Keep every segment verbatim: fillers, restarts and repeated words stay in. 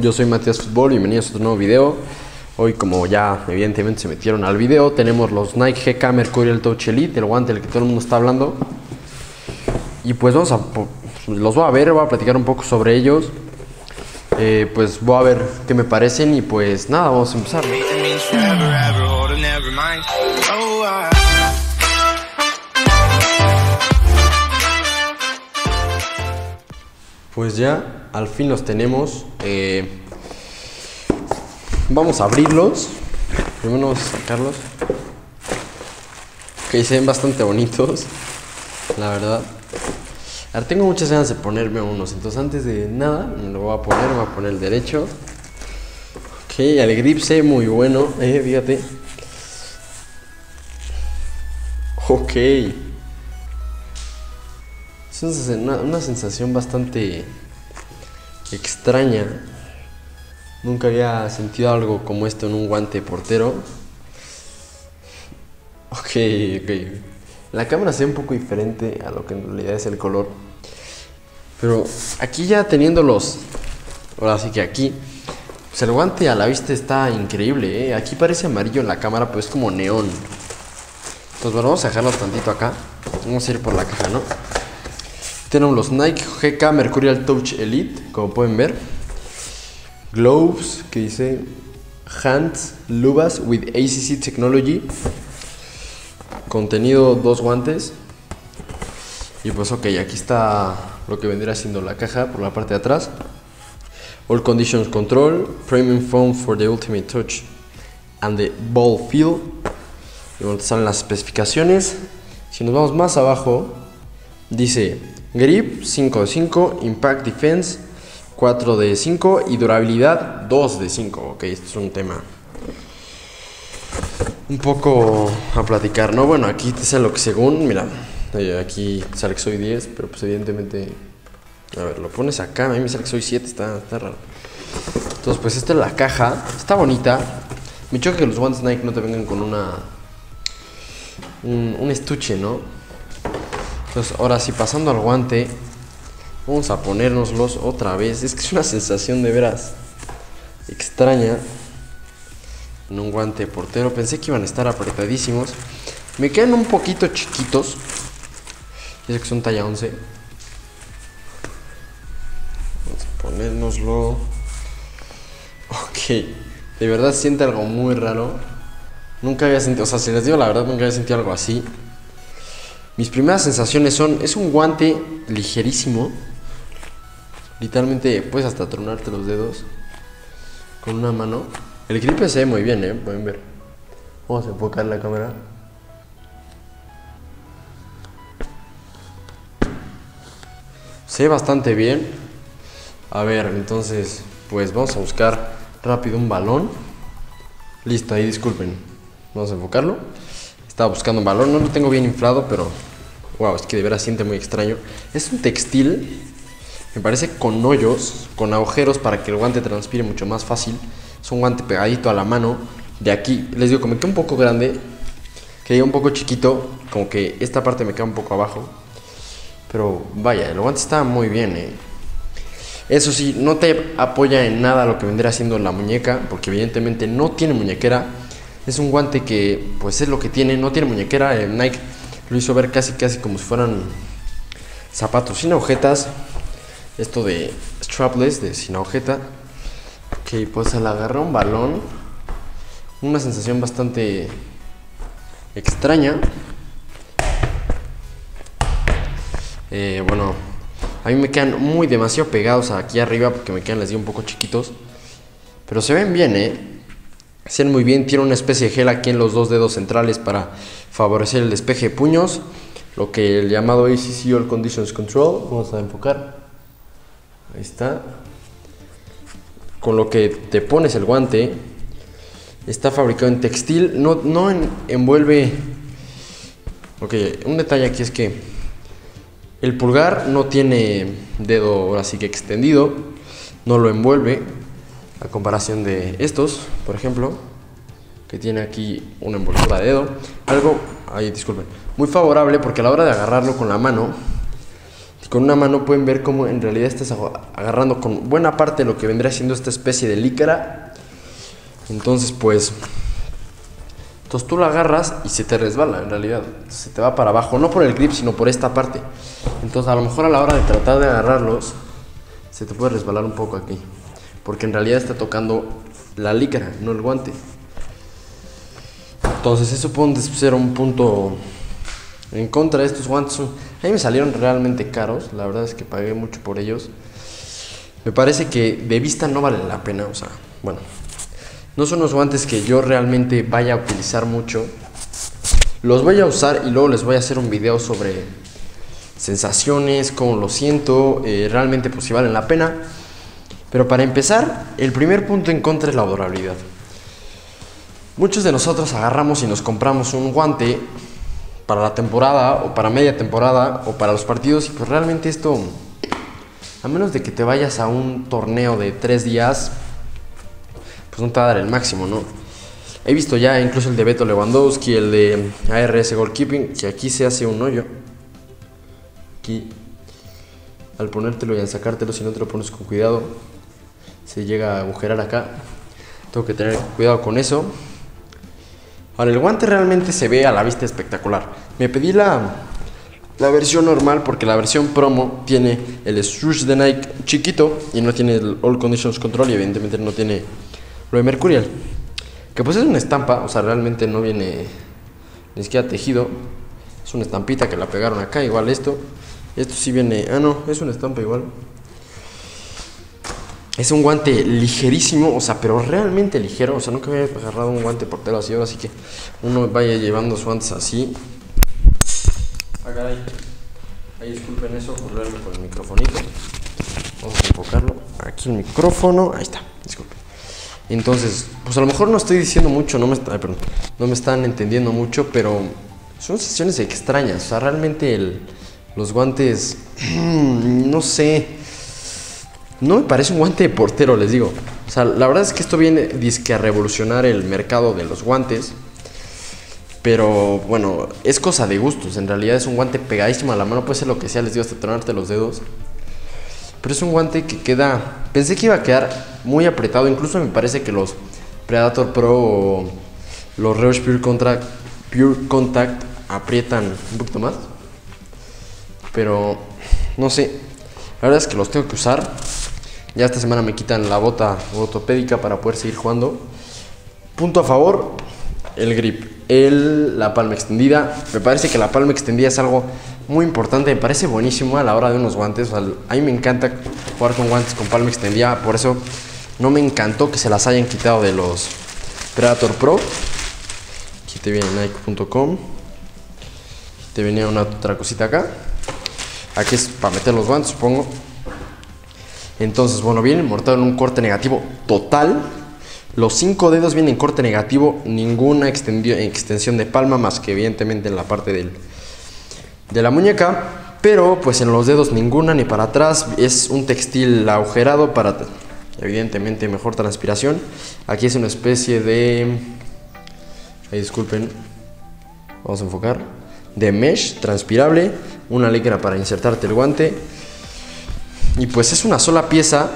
Yo soy Matías Fútbol, bienvenidos a otro nuevo video. Hoy, como ya evidentemente se metieron al video, tenemos los Nike G K Mercurial Touch Elite, el guante del que todo el mundo está hablando. Y pues vamos a, los voy a ver, voy a platicar un poco sobre ellos. Eh, pues voy a ver qué me parecen y pues nada, vamos a empezar. Pues ya, al fin los tenemos. Eh, vamos a abrirlos. Primero vamos a sacarlos. Ok, se ven bastante bonitos, la verdad. Ahora tengo muchas ganas de ponerme unos, entonces antes de nada me lo voy a poner, me voy a poner el derecho. Ok, el grip se ve muy bueno, eh, fíjate. Ok. Es una, una sensación bastante extraña. Nunca había sentido algo como esto en un guante portero. Ok, ok. La cámara se ve un poco diferente a lo que en realidad es el color. Pero aquí ya teniéndolos, ahora sí que aquí, pues el guante a la vista está increíble, ¿eh? Aquí parece amarillo en la cámara, pues es como neón. Entonces bueno, vamos a dejarlos tantito acá. Vamos a ir por la caja, ¿no? Tenemos los Nike G K Mercurial Touch Elite, como pueden ver. Gloves, que dice Hands, Luvas with A C C Technology. Contenido, dos guantes. Y pues ok, aquí está lo que vendría siendo la caja por la parte de atrás. All Conditions Control, Premium Foam for the Ultimate Touch and the Ball Feel. Y bueno, están las especificaciones. Si nos vamos más abajo, dice grip cinco de cinco, impact defense cuatro de cinco y durabilidad dos de cinco. Ok, esto es un tema un poco a platicar, ¿no? Bueno, aquí te sale lo que según, mira, aquí sale que soy diez, pero pues evidentemente, a ver, lo pones acá, a mí me sale que soy siete, está, está raro. Entonces pues esta es la caja, está bonita. Me choca que los guantes Nike no te vengan con una un, un estuche, ¿no? Entonces, ahora sí, pasando al guante, vamos a ponérnoslos otra vez. Es que es una sensación de veras extraña en un guante portero. Pensé que iban a estar apretadísimos. Me quedan un poquito chiquitos. Dice que son talla once. Vamos a ponérnoslo. Ok. De verdad siente algo muy raro. Nunca había sentido, o sea, si les digo la verdad, nunca había sentido algo así. Mis primeras sensaciones son, es un guante ligerísimo. Literalmente puedes hasta tronarte los dedos con una mano. El grip se ve muy bien, ¿eh? Pueden ver. Vamos a enfocar la cámara. Se ve bastante bien. A ver, entonces, pues vamos a buscar rápido un balón. Listo, ahí disculpen. Vamos a enfocarlo. Estaba buscando un balón, no lo tengo bien inflado, pero wow, es que de veras siente muy extraño. Es un textil, me parece, con hoyos, con agujeros para que el guante transpire mucho más fácil. Es un guante pegadito a la mano. De aquí, les digo, que me queda un poco grande, queda un poco chiquito, como que esta parte me queda un poco abajo. Pero vaya, el guante está muy bien, ¿eh? Eso sí, no te apoya en nada lo que vendría siendo la muñeca, porque evidentemente no tiene muñequera. Es un guante que, pues es lo que tiene, no tiene muñequera. El Nike lo hizo ver casi casi como si fueran zapatos sin agujetas. Esto de strapless, de sin agujeta. Ok, pues al agarrar un balón, una sensación bastante extraña. Eh, bueno, a mí me quedan muy demasiado pegados aquí arriba porque me quedan, les digo, un poco chiquitos. Pero se ven bien, eh. Hacen muy bien, tiene una especie de gel aquí en los dos dedos centrales para favorecer el despeje de puños, lo que el llamado A C C All Conditions Control. Vamos a enfocar, ahí está, con lo que te pones el guante. Está fabricado en textil, no, no en, envuelve. Ok, un detalle aquí es que el pulgar no tiene dedo ahora sí que extendido, no lo envuelve, a comparación de estos, por ejemplo, que tiene aquí una envoltura de dedo. Algo, ay, disculpen, muy favorable porque a la hora de agarrarlo con la mano Con una mano pueden ver cómo en realidad estás agarrando con buena parte de lo que vendría siendo esta especie de lícara. Entonces pues, entonces tú la agarras y se te resbala en realidad. Se te va para abajo, no por el grip sino por esta parte. Entonces a lo mejor a la hora de tratar de agarrarlos se te puede resbalar un poco aquí, porque en realidad está tocando la lícara, no el guante. Entonces eso puede ser un punto en contra de estos guantes. A mí me salieron realmente caros, la verdad es que pagué mucho por ellos. Me parece que de vista no vale la pena, o sea, bueno, no son los guantes que yo realmente vaya a utilizar mucho. Los voy a usar y luego les voy a hacer un video sobre sensaciones, cómo lo siento, eh, realmente pues si valen la pena. Pero para empezar, el primer punto en contra es la durabilidad. Muchos de nosotros agarramos y nos compramos un guante para la temporada o para media temporada o para los partidos, y pues realmente esto, a menos de que te vayas a un torneo de tres días, pues no te va a dar el máximo, ¿no? He visto ya incluso el de Beto Lewandowski, el de A R S goalkeeping, que aquí se hace un hoyo. Aquí, al ponértelo y al sacártelo, si no te lo pones con cuidado, se llega a agujerar acá. Tengo que tener cuidado con eso. Ahora, el guante realmente se ve a la vista espectacular. Me pedí la, la versión normal porque la versión promo tiene el swoosh de Nike chiquito y no tiene el All Conditions Control, y evidentemente no tiene lo de Mercurial, que pues es una estampa, o sea, realmente no viene ni siquiera tejido. Es una estampita que la pegaron acá, igual esto. Esto sí viene, ah no, es una estampa igual. Es un guante ligerísimo, o sea, pero realmente ligero. O sea, nunca había agarrado un guante portero así. Ahora sí que uno vaya llevando sus guantes así. Ah, caray. Ahí, disculpen eso, correrlo con el microfonito. Vamos a enfocarlo. Aquí el micrófono. Ahí está, disculpen. Entonces, pues a lo mejor no estoy diciendo mucho, no me, está, ay, perdón, no me están entendiendo mucho, pero son sesiones extrañas. O sea, realmente el, los guantes, no sé. No me parece un guante de portero, les digo. O sea, la verdad es que esto viene dizque a revolucionar el mercado de los guantes. Pero bueno, es cosa de gustos. En realidad es un guante pegadísimo a la mano. Puede ser lo que sea, les digo, hasta tronarte los dedos. Pero es un guante que queda... Pensé que iba a quedar muy apretado. Incluso me parece que los Predator Pro o los Reusch Pure Contact, Pure Contact aprietan un poquito más. Pero no sé. La verdad es que los tengo que usar. Ya esta semana me quitan la bota ortopédica para poder seguir jugando. Punto a favor, el grip. El, la palma extendida. Me parece que la palma extendida es algo muy importante. Me parece buenísimo a la hora de unos guantes. O sea, a mí me encanta jugar con guantes con palma extendida. Por eso no me encantó que se las hayan quitado de los Predator Pro. Aquí te viene Nike punto com. Te venía una otra cosita acá. Aquí es para meter los guantes, supongo. Entonces, bueno, viene mortado en un corte negativo total. Los cinco dedos vienen en corte negativo. Ninguna extensión de palma, más que evidentemente en la parte del, de la muñeca. Pero pues en los dedos ninguna, ni para atrás. Es un textil agujerado para, evidentemente, mejor transpiración. Aquí es una especie de... Ahí, disculpen. Vamos a enfocar. De mesh transpirable. Una líquera para insertarte el guante. Y pues es una sola pieza,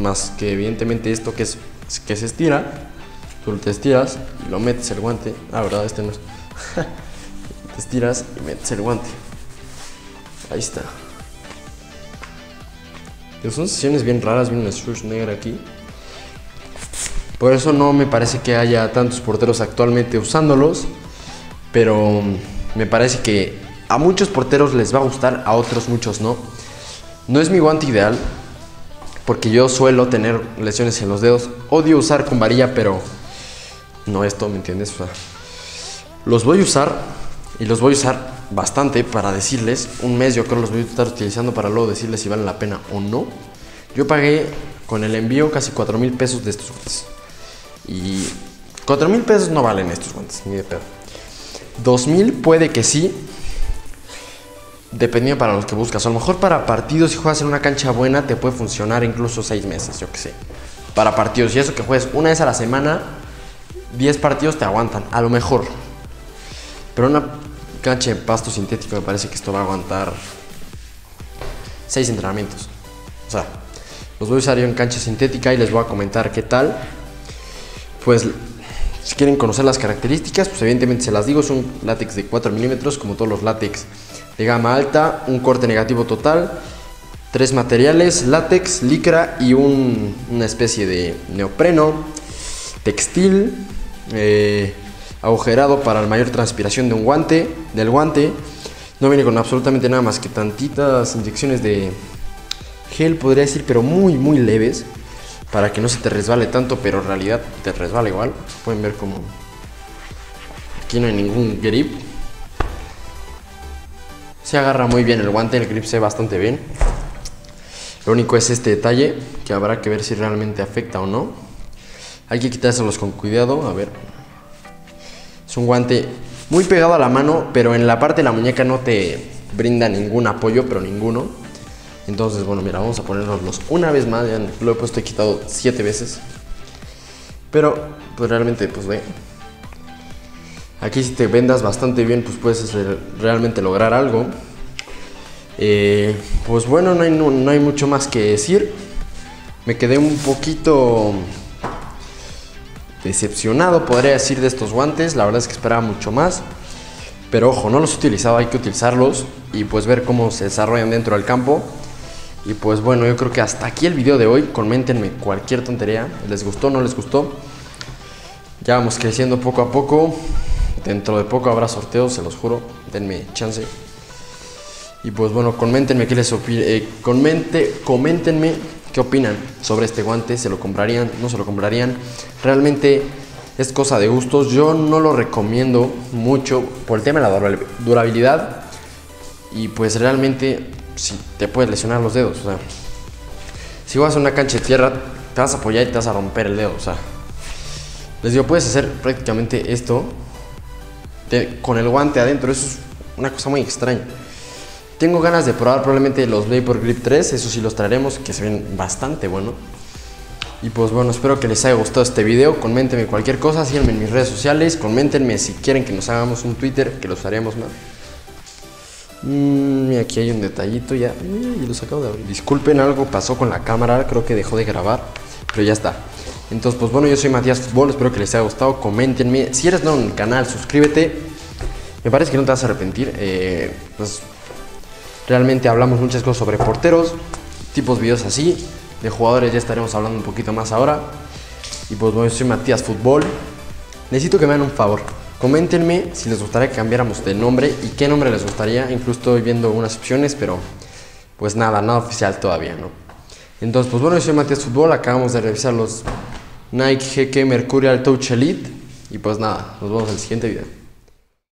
más que evidentemente esto que, es, que se estira. Tú te estiras y lo metes el guante. Ah, verdad, este no es. Te estiras y metes el guante. Ahí está. Pero son sesiones bien raras, viene una swoosh negra aquí. Por eso no me parece que haya tantos porteros actualmente usándolos. Pero me parece que a muchos porteros les va a gustar, a otros muchos no. No es mi guante ideal, porque yo suelo tener lesiones en los dedos. Odio usar con varilla, pero no esto, ¿me entiendes? O sea, los voy a usar, y los voy a usar bastante para decirles. Un mes yo creo los voy a estar utilizando para luego decirles si vale la pena o no. Yo pagué con el envío casi cuatro mil pesos de estos guantes. Y cuatro mil pesos no valen estos guantes, ni de pedo. dos mil puede que sí, dependiendo para los que buscas. A lo mejor para partidos, si juegas en una cancha buena, te puede funcionar incluso seis meses, yo que sé. Para partidos, y eso que juegues una vez a la semana, diez partidos te aguantan, a lo mejor. Pero una cancha de pasto sintético me parece que esto va a aguantar seis entrenamientos. O sea, los voy a usar yo en cancha sintética y les voy a comentar qué tal. Pues si quieren conocer las características, pues evidentemente se las digo, es un látex de cuatro milímetros, como todos los látex de gama alta, un corte negativo total, tres materiales, látex, licra y un, una especie de neopreno, textil, eh, agujerado para la mayor transpiración de un guante, del guante. No viene con absolutamente nada más que tantitas inyecciones de gel, podría decir, pero muy muy leves, para que no se te resbale tanto, pero en realidad te resbala igual. Pueden ver como aquí no hay ningún grip, se agarra muy bien el guante, el grip se ve bastante bien. Lo único es este detalle, que habrá que ver si realmente afecta o no. Hay que quitárselos con cuidado. A ver, es un guante muy pegado a la mano, pero en la parte de la muñeca no te brinda ningún apoyo, pero ninguno. Entonces, bueno, mira, vamos a ponerlos una vez más. Ya lo he puesto, he quitado siete veces. Pero, pues realmente, pues ve. Aquí si te vendas bastante bien, pues puedes realmente lograr algo. Eh, pues bueno, no hay, no, no hay mucho más que decir. Me quedé un poquito decepcionado, podría decir, de estos guantes. La verdad es que esperaba mucho más. Pero ojo, no los he utilizado, hay que utilizarlos y pues ver cómo se desarrollan dentro del campo. Y pues bueno, yo creo que hasta aquí el video de hoy. Coméntenme cualquier tontería, les gustó, no les gustó. Ya vamos creciendo poco a poco. Dentro de poco habrá sorteos, se los juro, denme chance. Y pues bueno, coméntenme qué les eh, comente, coméntenme qué opinan sobre este guante, se lo comprarían, no se lo comprarían. Realmente es cosa de gustos, yo no lo recomiendo mucho por el tema de la durabilidad y pues realmente si sí, te puedes lesionar los dedos. O sea, si vas a una cancha de tierra te vas a apoyar y te vas a romper el dedo. O sea, les digo, puedes hacer prácticamente esto de, con el guante adentro, eso es una cosa muy extraña. Tengo ganas de probar probablemente los Vapor Grip tres, eso sí los traeremos, que se ven bastante buenos. Y pues bueno, espero que les haya gustado este video. Coméntenme cualquier cosa, síganme en mis redes sociales. Coméntenme si quieren que nos hagamos un Twitter, que los haremos más. Mm, mira, aquí hay un detallito ya. Y los acabo de abrir. Disculpen, algo pasó con la cámara, creo que dejó de grabar, pero ya está. Entonces, pues bueno, yo soy Matías Fútbol, espero que les haya gustado. Coméntenme, si eres nuevo en el canal, suscríbete. Me parece que no te vas a arrepentir. Eh, pues realmente hablamos muchas cosas sobre porteros, tipos de videos así. De jugadores ya estaremos hablando un poquito más ahora. Y pues bueno, yo soy Matías Fútbol. Necesito que me hagan un favor. Coméntenme si les gustaría que cambiáramos de nombre y qué nombre les gustaría. Incluso estoy viendo unas opciones, pero pues nada, nada oficial todavía, ¿no? Entonces, pues bueno, yo soy Matías Fútbol. Acabamos de revisar los Nike G K Mercurial Touch Elite. Y pues nada, nos vemos en el siguiente video.